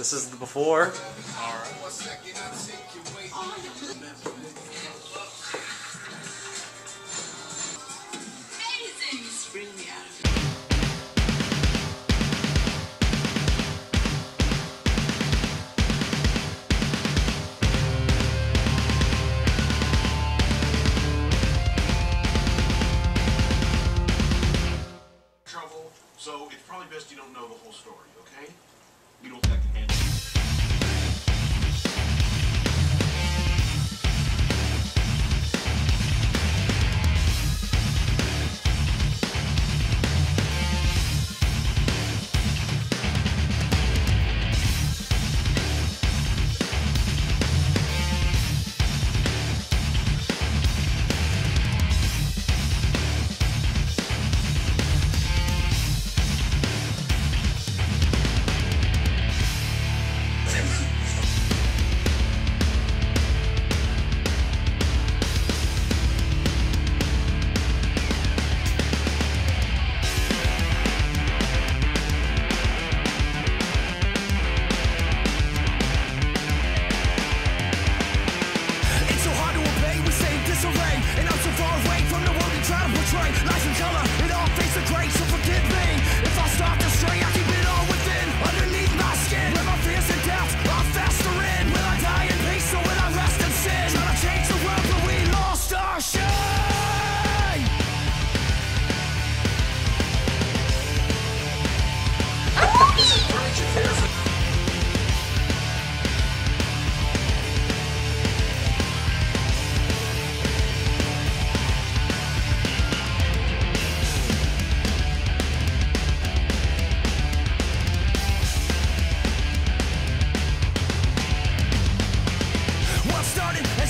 This is the before. So it's probably best you don't know the whole story, okay? You don't have to handle it.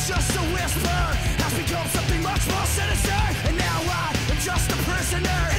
Just a whisper has become something much more sinister, and now I am just a prisoner.